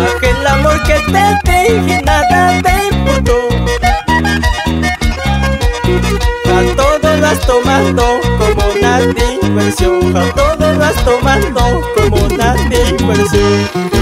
Aquel amor que te dije nada te importó. A todos las tomando como una diversión. A todos las tomando como una diversión.